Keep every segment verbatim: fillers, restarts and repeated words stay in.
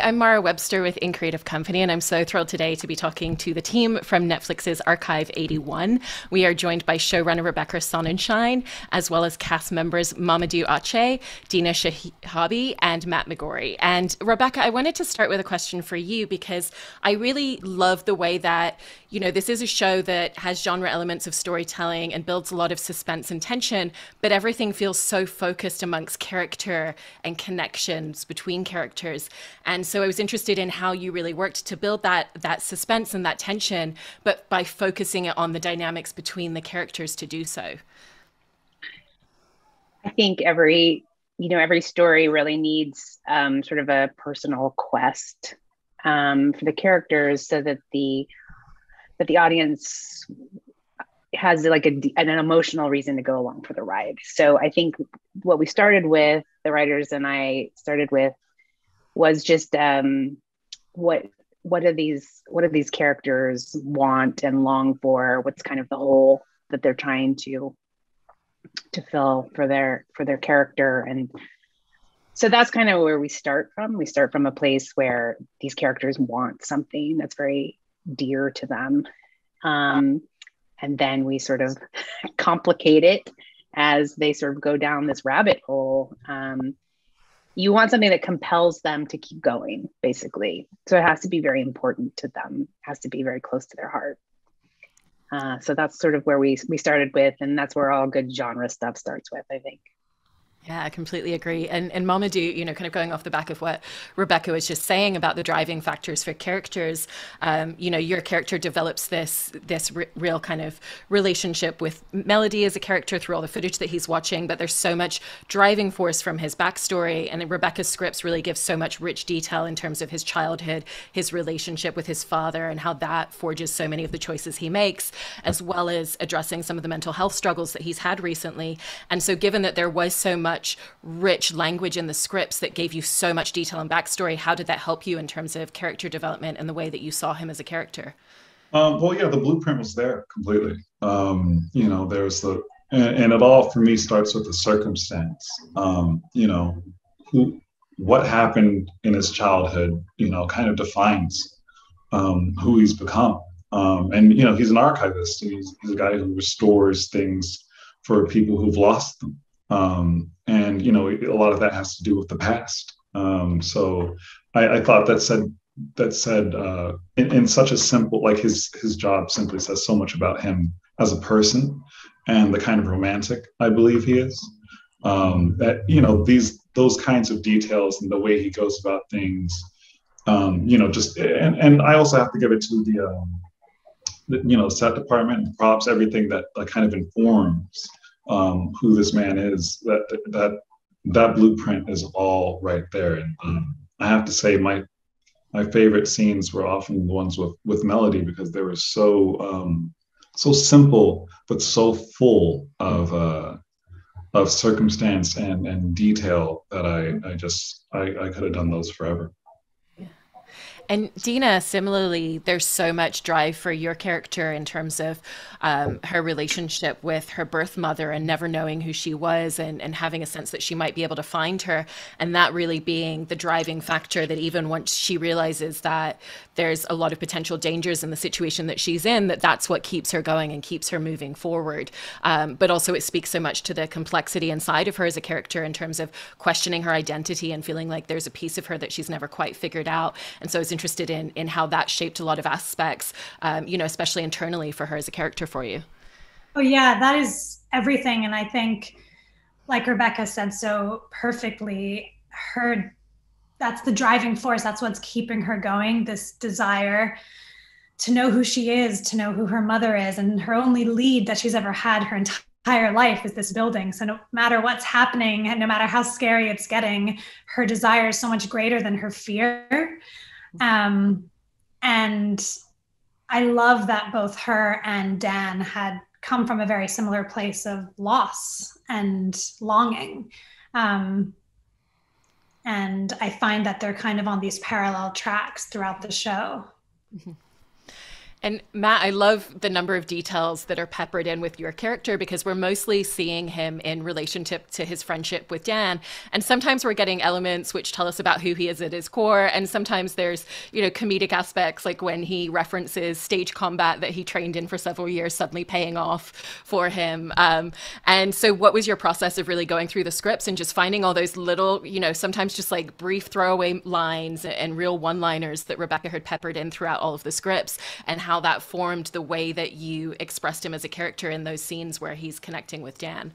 Hi, I'm Mara Webster with In Creative Company, and I'm so thrilled today to be talking to the team from Netflix's Archive eighty-one. We are joined by showrunner Rebecca Sonnenshine, as well as cast members Mamoudou Athie, Dina Shihabi, and Matt McGorry. And Rebecca, I wanted to start with a question for you, because I really love the way that, you know, this is a show that has genre elements of storytelling and builds a lot of suspense and tension, but everything feels so focused amongst character and connections between characters. And so I was interested in how you really worked to build that that suspense and that tension, but by focusing it on the dynamics between the characters to do so. I think every, you know, every story really needs um, sort of a personal quest um, for the characters, so that the that the audience has like a, an emotional reason to go along for the ride. So I think what we started with, the writers and I started with, was just um, what what are these what do these characters want and long for? What's kind of the hole that they're trying to to fill for their for their character? And so that's kind of where we start from. We start from a place where these characters want something that's very dear to them, um, and then we sort of complicate it as they sort of go down this rabbit hole. Um, You want something that compels them to keep going, basically. So it has to be very important to them. It has to be very close to their heart. Uh, so that's sort of where we, we started with, and that's where all good genre stuff starts with, I think. Yeah, I completely agree. And, and Mamoudou, you know, kind of going off the back of what Rebecca was just saying about the driving factors for characters, um, you know, your character develops this this r real kind of relationship with Melody as a character through all the footage that he's watching, but there's so much driving force from his backstory, and Rebecca's scripts really give so much rich detail in terms of his childhood, his relationship with his father, and how that forges so many of the choices he makes, as well as addressing some of the mental health struggles that he's had recently. And so given that there was so much Much rich language in the scripts that gave you so much detail and backstory, how did that help you in terms of character development and the way that you saw him as a character? Um, well, yeah, the blueprint was there completely. Um, you know, there's the, and, and it all for me starts with the circumstance. Um, you know, who, what happened in his childhood, you know, kind of defines um, who he's become. Um, and, you know, he's an archivist. He's, he's a guy who restores things for people who've lost them. Um, and, you know, a lot of that has to do with the past. Um, so I, I thought that said, that said uh, in, in such a simple, like his, his job simply says so much about him as a person and the kind of romantic I believe he is, um, that, you know, these, those kinds of details and the way he goes about things, um, you know, just, and, and I also have to give it to the, um, the you know, set department, props, everything that uh, kind of informs Um, who this man is. That that that blueprint is all right there. And um, I have to say, my my favorite scenes were often the ones with with Melody, because they were so um, so simple, but so full of uh, of circumstance and and detail that I I just I, I could have done those forever. And Dina, similarly, there's so much drive for your character in terms of um, her relationship with her birth mother and never knowing who she was, and, and having a sense that she might be able to find her. And that really being the driving factor, that even once she realizes that there's a lot of potential dangers in the situation that she's in, that that's what keeps her going and keeps her moving forward. Um, but also it speaks so much to the complexity inside of her as a character in terms of questioning her identity and feeling like there's a piece of her that she's never quite figured out. And so it's interested in in how that shaped a lot of aspects, um, you know, especially internally for her as a character for you. Oh yeah, that is everything. And I think, like Rebecca said so perfectly, her, that's the driving force. That's what's keeping her going. This desire to know who she is, to know who her mother is, and her only lead that she's ever had her entire life is this building. So no matter what's happening, and no matter how scary it's getting, her desire is so much greater than her fear. Um, and I love that both her and Dan had come from a very similar place of loss and longing. Um, and I find that they're kind of on these parallel tracks throughout the show. Mm-hmm. And Matt, I love the number of details that are peppered in with your character, because we're mostly seeing him in relationship to his friendship with Dan. And sometimes we're getting elements which tell us about who he is at his core. And sometimes there's, you know, comedic aspects, like when he references stage combat that he trained in for several years suddenly paying off for him. Um, and so what was your process of really going through the scripts and just finding all those little, you know, sometimes just like brief throwaway lines and real one-liners that Rebecca had peppered in throughout all of the scripts, and how how that formed the way that you expressed him as a character in those scenes where he's connecting with Dan?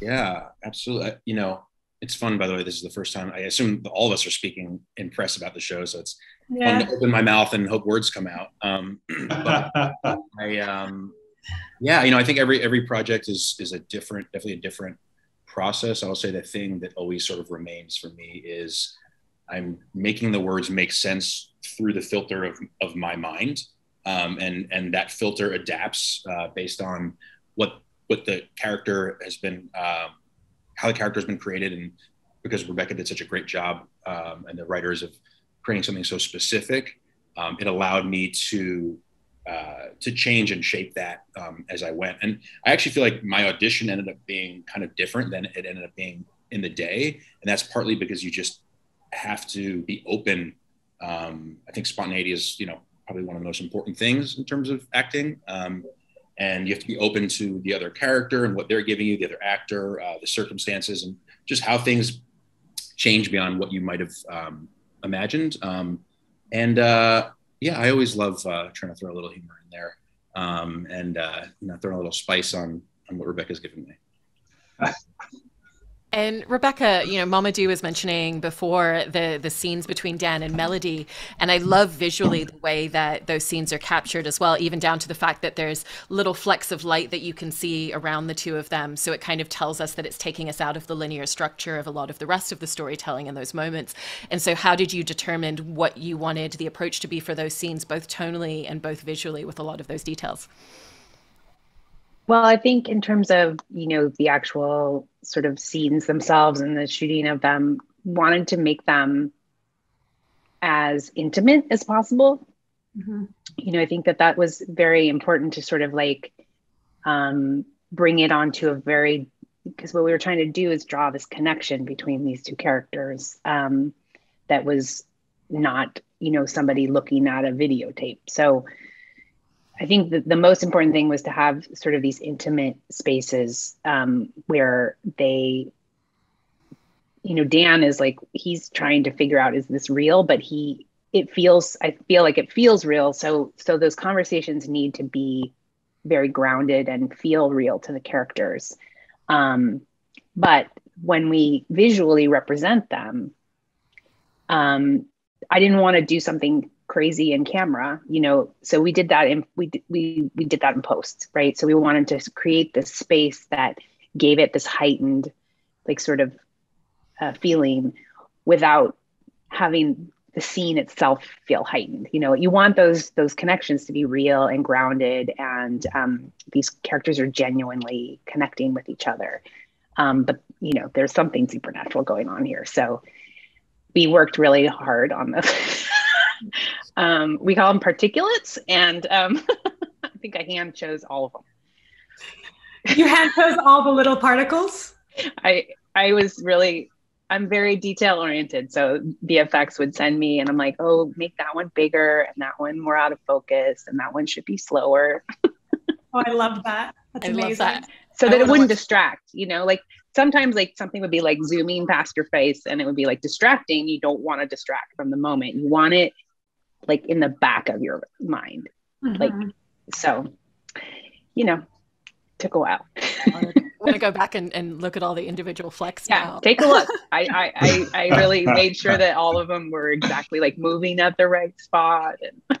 Yeah, absolutely. You know, it's fun, by the way, this is the first time, I assume all of us are speaking in press about the show, so it's yeah. fun to open my mouth and hope words come out. Um, but I, um, yeah, you know, I think every every project is is a different, definitely a different process. I'll say the thing that always sort of remains for me is I'm making the words make sense through the filter of, of my mind. Um, and, and that filter adapts uh, based on what what the character has been, uh, how the character has been created. And because Rebecca did such a great job um, and the writers of creating something so specific, um, it allowed me to, uh, to change and shape that um, as I went. And I actually feel like my audition ended up being kind of different than it ended up being in the day. And that's partly because you just have to be open. Um, I think spontaneity is, you know, probably one of the most important things in terms of acting. Um, and you have to be open to the other character and what they're giving you, the other actor, uh, the circumstances, and just how things change beyond what you might've um, imagined. Um, and uh, yeah, I always love uh, trying to throw a little humor in there um, and uh, you know, throw a little spice on, on what Rebecca's given me. And Rebecca, you know, Mamoudou was mentioning before the, the scenes between Dan and Melody, and I love visually the way that those scenes are captured as well, even down to the fact that there's little flecks of light that you can see around the two of them. So it kind of tells us that it's taking us out of the linear structure of a lot of the rest of the storytelling in those moments. And so how did you determine what you wanted the approach to be for those scenes, both tonally and both visually, with a lot of those details? Well, I think in terms of, you know, the actual sort of scenes themselves and the shooting of them, wanted to make them as intimate as possible. Mm-hmm. You know, I think that that was very important to sort of like um, bring it onto a very, because what we were trying to do is draw this connection between these two characters um, that was not, you know, somebody looking at a videotape. So I think that the most important thing was to have sort of these intimate spaces um, where they, you know, Dan is like, he's trying to figure out, is this real? But he, it feels, I feel like it feels real. So, so those conversations need to be very grounded and feel real to the characters. Um, but when we visually represent them, um, I didn't want to do something crazy in camera, you know, so we did that in, we, we, we did that in post, right? So we wanted to create this space that gave it this heightened, like sort of uh, feeling without having the scene itself feel heightened. You know, you want those, those connections to be real and grounded, and um, these characters are genuinely connecting with each other. Um, but, you know, there's something supernatural going on here. So we worked really hard on this. Um, we call them particulates, and um, I think I hand chose all of them. You hand chose all the little particles? I I was really, I'm very detail oriented, so V F X would send me, and I'm like, oh, make that one bigger, and that one more out of focus, and that one should be slower. Oh, I love that. That's I amazing. Love that. So that it wouldn't distract, you know, like sometimes like something would be like zooming past your face and it would be like distracting. You don't want to distract from the moment. You want it like in the back of your mind. Mm-hmm. Like, so, you know, took a while. I want to go back and, and look at all the individual flecks now. Yeah, take a look. I, I, I, I really made sure that all of them were exactly like moving at the right spot. And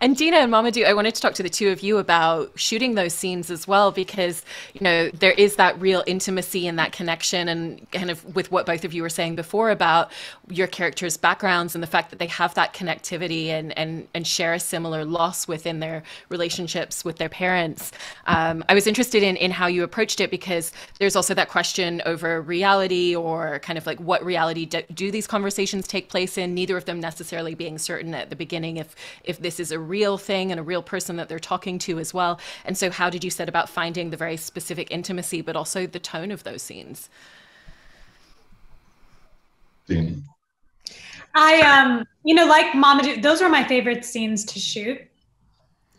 And Dina and Mamoudou, I wanted to talk to the two of you about shooting those scenes as well, because, you know, there is that real intimacy and that connection, and kind of with what both of you were saying before about your characters' backgrounds and the fact that they have that connectivity and and, and share a similar loss within their relationships with their parents. Um, I was interested in, in how you approached it, because there's also that question over reality, or kind of like what reality do, do these conversations take place in, neither of them necessarily being certain at the beginning if, if this is a real thing and a real person that they're talking to as well. And so how did you set about finding the very specific intimacy, but also the tone of those scenes? Dina. I, um, you know, like Mamoudou, those were my favorite scenes to shoot.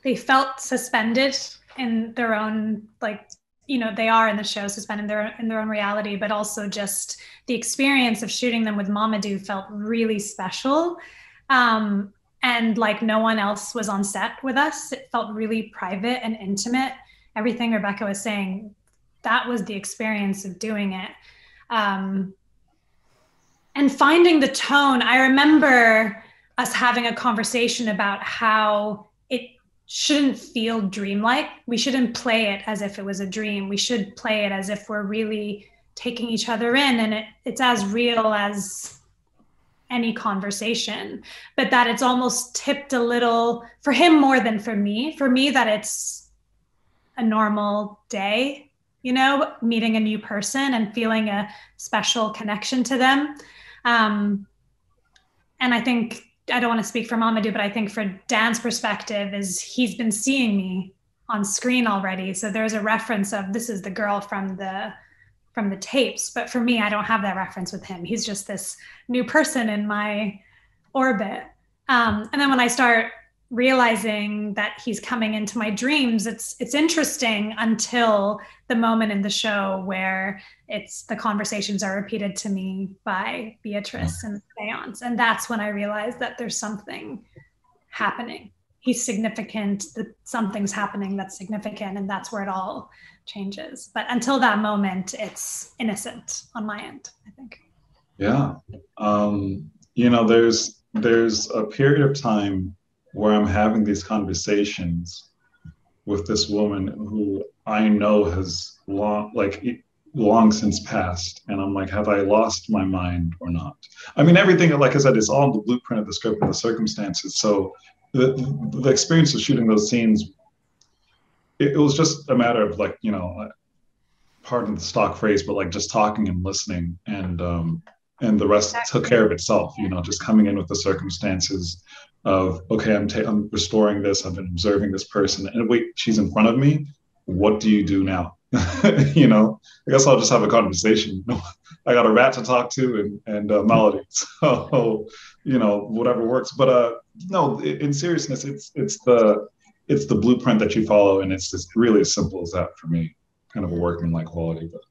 They felt suspended in their own, like, you know, they are in the show suspended in their, in their own reality, but also just the experience of shooting them with Mamoudou felt really special. Um, and like no one else was on set with us. It felt really private and intimate. Everything Rebecca was saying, that was the experience of doing it. Um, and finding the tone, I remember us having a conversation about how it shouldn't feel dreamlike. We shouldn't play it as if it was a dream. We should play it as if we're really taking each other in, and it, it's as real as any conversation, but that it's almost tipped a little, for him more than for me. For me, that it's a normal day, you know, meeting a new person and feeling a special connection to them. Um, and I think, I don't want to speak for Mamoudou, but I think for Dan's perspective is he's been seeing me on screen already. So there's a reference of, this is the girl from the from the tapes. But for me, I don't have that reference with him. He's just this new person in my orbit. Um, and then when I start realizing that he's coming into my dreams, it's it's interesting until the moment in the show where it's the conversations are repeated to me by Beatrice and the seance. And that's when I realized that there's something happening. He's significant, that something's happening that's significant, and that's where it all changes. But until that moment, it's innocent on my end, I think. Yeah. Um, you know, there's there's a period of time where I'm having these conversations with this woman who I know has long, like long since passed. And I'm like, have I lost my mind or not? I mean, everything, like I said, it's all in the blueprint of the script and the circumstances. So the, the experience of shooting those scenes, it, it was just a matter of like, you know, pardon the stock phrase, but like just talking and listening, and um, and the rest took care of itself, you know, just coming in with the circumstances of, okay, I'm, ta I'm restoring this, I've been observing this person, and wait, she's in front of me, what do you do now? You know, I guess I'll just have a conversation. I got a rat to talk to and, and uh, Melody, so, you know, whatever works. But uh, no, in seriousness, it's it's the it's the blueprint that you follow, and it's just really as simple as that for me, kind of a workmanlike quality. But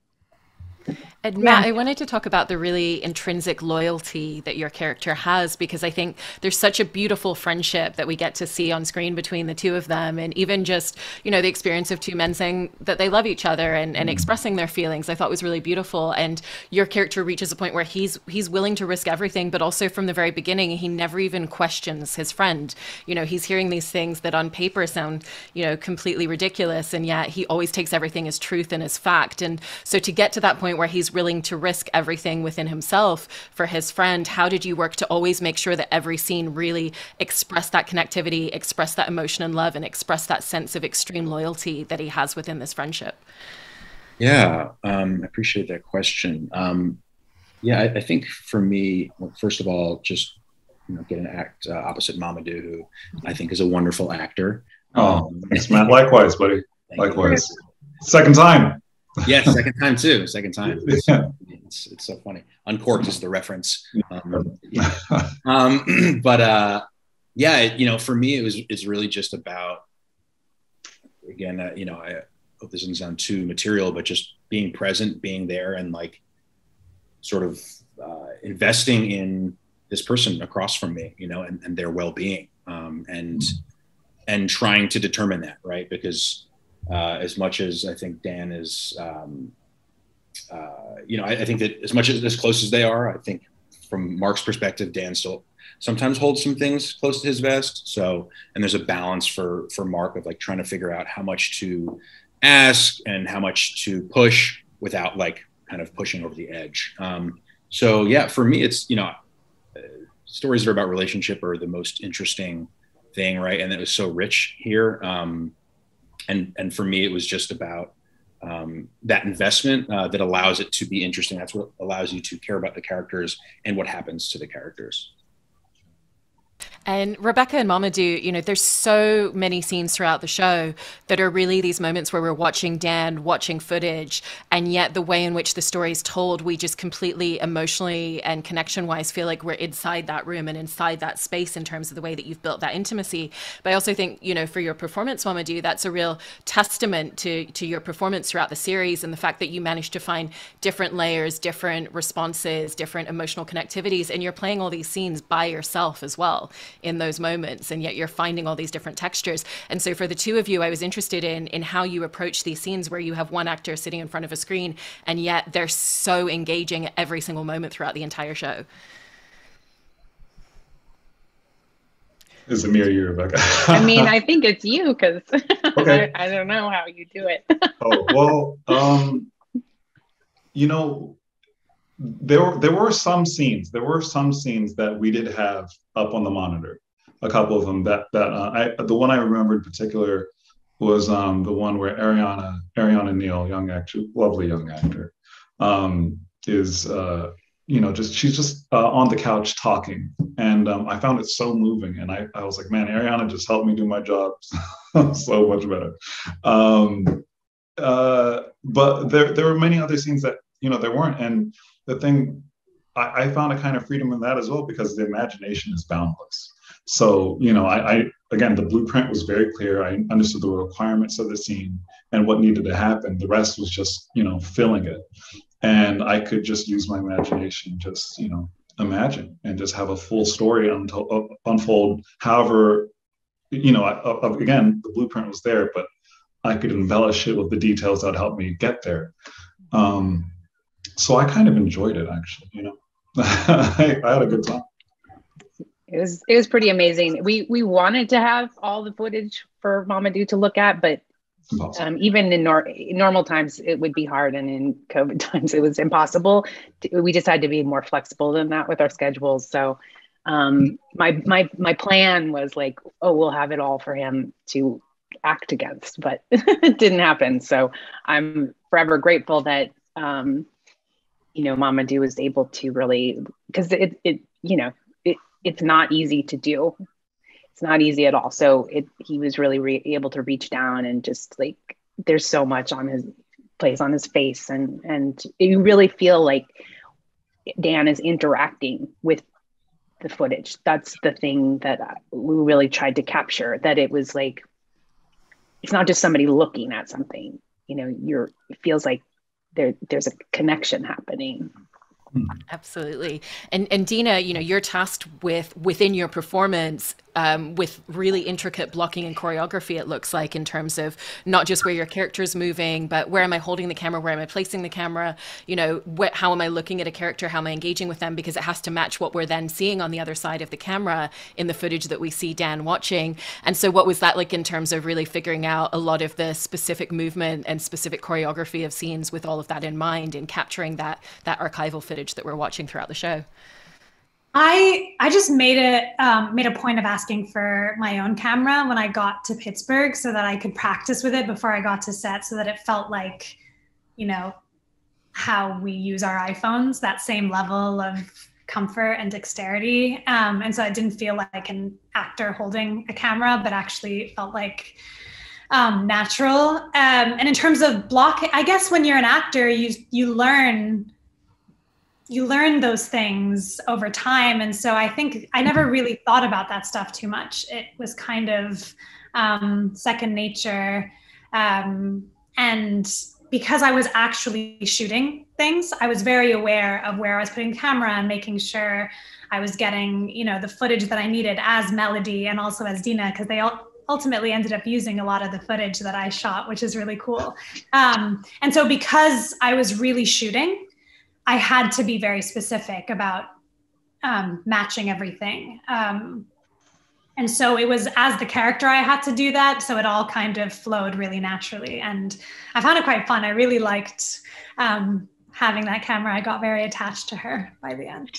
And Matt, I wanted to talk about the really intrinsic loyalty that your character has, because I think there's such a beautiful friendship that we get to see on screen between the two of them. And even just, you know, the experience of two men saying that they love each other and, and expressing their feelings, I thought was really beautiful. And your character reaches a point where he's he's willing to risk everything, but also from the very beginning, he never even questions his friend. You know, he's hearing these things that on paper sound, you know, completely ridiculous, and yet he always takes everything as truth and as fact. And so to get to that point where he's willing to risk everything within himself for his friend, how did you work to always make sure that every scene really expressed that connectivity, expressed that emotion and love, and expressed that sense of extreme loyalty that he has within this friendship? Yeah, um, I appreciate that question. Um, yeah, I, I think for me, well, first of all, just you know, get an act uh, opposite Mamoudou, who I think is a wonderful actor. Oh, um, thanks, Matt. Likewise, buddy. Likewise. Second time. Yeah, second time too. Second time. Yeah. It's, it's so funny. Uncorked is the reference. Um, yeah. um, but uh, yeah, you know, for me, it was it's really just about, again, uh, you know, I hope this doesn't sound too material, but just being present, being there, and like sort of uh, investing in this person across from me, you know, and, and their well-being, um, and and trying to determine that, right? Because Uh, as much as I think Dan is, um, uh, you know, I, I think that as much as as close as they are, I think from Mark's perspective, Dan still sometimes holds some things close to his vest. So, and there's a balance for for Mark of like trying to figure out how much to ask and how much to push without like kind of pushing over the edge. Um, so yeah, for me, it's, you know, uh, stories that are about relationship are the most interesting thing, right? And it was so rich here. Um, And, and for me, it was just about um, that investment uh, that allows it to be interesting. That's what allows you to care about the characters and what happens to the characters. And Rebecca and Mamoudou, you know, there's so many scenes throughout the show that are really these moments where we're watching Dan, watching footage, and yet the way in which the story is told, we just completely emotionally and connection-wise feel like we're inside that room and inside that space in terms of the way that you've built that intimacy. But I also think, you know, for your performance, Mamoudou, that's a real testament to, to your performance throughout the series and the fact that you managed to find different layers, different responses, different emotional connectivities, and you're playing all these scenes by yourself as well in those moments, and yet you're finding all these different textures. And so for the two of you, I was interested in in how you approach these scenes where you have one actor sitting in front of a screen and yet they're so engaging at every single moment throughout the entire show. It's a mirror, you, Rebecca. I mean, I think it's you, because okay. I, I don't know how you do it. Oh, well, um, you know, There were, there were some scenes, there were some scenes that we did have up on the monitor, a couple of them that, that uh, I, the one I remember in particular was um, the one where Ariana, Ariana Neal, young actor, lovely young actor, um, is, uh, you know, just, she's just uh, on the couch talking. And um, I found it so moving. And I, I was like, man, Ariana just helped me do my job so much better. Um, uh, but there, there were many other scenes that, you know, there weren't. And the thing, I, I found a kind of freedom in that as well, because the imagination is boundless. So, you know, I, I again, the blueprint was very clear. I understood the requirements of the scene and what needed to happen. The rest was just, you know, filling it. And I could just use my imagination, just, you know, imagine and just have a full story unto, unfold. However, you know, I, I, again, the blueprint was there, but I could embellish it with the details that helped me get there. Um, So I kind of enjoyed it, actually, you know, I, I had a good time. It was, it was pretty amazing. We, we wanted to have all the footage for Mamoudou to look at, but um, even in nor normal times, it would be hard. And in COVID times, it was impossible. We decided to be more flexible than that with our schedules. So um, my, my, my plan was like, oh, we'll have it all for him to act against, but it didn't happen. So I'm forever grateful that, um, you know, Mamoudou was able to really, because it, it, you know, it, it's not easy to do. It's not easy at all. So it, he was really re able to reach down and just like, there's so much on his plays on his face. And, and you really feel like Dan is interacting with the footage. That's the thing that we really tried to capture, that it was like, it's not just somebody looking at something, you know, you're, it feels like There, there's a connection happening. Absolutely. And, and Dina, you know, you're tasked with, within your performance, Um, with really intricate blocking and choreography, it looks like, in terms of not just where your character is moving, but where am I holding the camera, where am I placing the camera, you know, wh how am I looking at a character, how am I engaging with them, because it has to match what we're then seeing on the other side of the camera in the footage that we see Dan watching. And so what was that like in terms of really figuring out a lot of the specific movement and specific choreography of scenes with all of that in mind and capturing that, that archival footage that we're watching throughout the show? I, I just made it um, made a point of asking for my own camera when I got to Pittsburgh, so that I could practice with it before I got to set, so that it felt like, you know, how we use our iPhones, that same level of comfort and dexterity. Um, and so I didn't feel like an actor holding a camera, but actually felt like um, natural. Um, and in terms of blocking, I guess when you're an actor, you you learn. You learn those things over time. And so I think I never really thought about that stuff too much. It was kind of um, second nature. Um, and because I was actually shooting things, I was very aware of where I was putting camera and making sure I was getting, you know, the footage that I needed as Melody and also as Dina, because they all ultimately ended up using a lot of the footage that I shot, which is really cool. Um, and so because I was really shooting, I had to be very specific about um, matching everything. Um, and so it was as the character I had to do that. So it all kind of flowed really naturally. And I found it quite fun. I really liked um, having that camera. I got very attached to her by the end.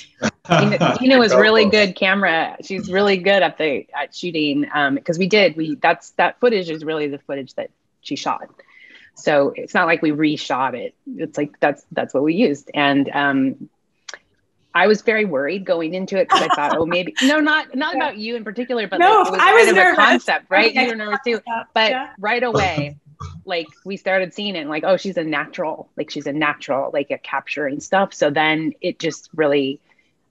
Dina, Dina was really good camera. She's really good at the at shooting, because um, we did, we that's that footage is really the footage that she shot. So it's not like we reshot it. It's like that's that's what we used, and um, I was very worried going into it because I thought, oh, maybe no, not not yeah. about you in particular, but no, like, it was, I was kind nervous. Of a concept, right? You were nervous too, but yeah. right away, like we started seeing it, and like, oh, she's a natural, like she's a natural, like at capturing stuff. So then it just really,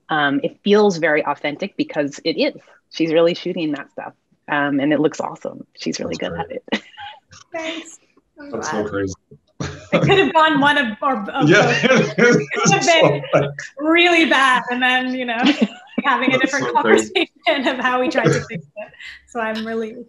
um, it feels very authentic because it is. She's really shooting that stuff, um, and it looks awesome. She's really That's good great. At it. Thanks. I'm That's glad. So crazy. It could have gone one of, or, or yeah, it could have been so really bad, and then you know having a different so conversation crazy. Of how we tried to fix it. So I'm relieved.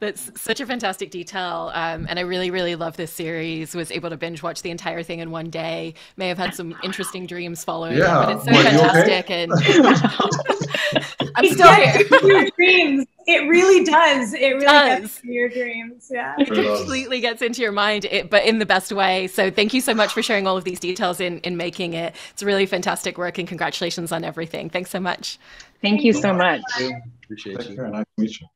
That's such a fantastic detail, um, and I really, really love this series. Was able to binge watch the entire thing in one day. May have had some interesting dreams following it, yeah. but it's so Wait, fantastic. Okay? And I'm it still here. Your dreams. It really does. It really does. Gets into your dreams. Yeah, it completely gets into your mind, it, but in the best way. So thank you so much for sharing all of these details in in making it. It's really fantastic work, and congratulations on everything. Thanks so much. Thank you so much. Appreciate you. Nice to meet you.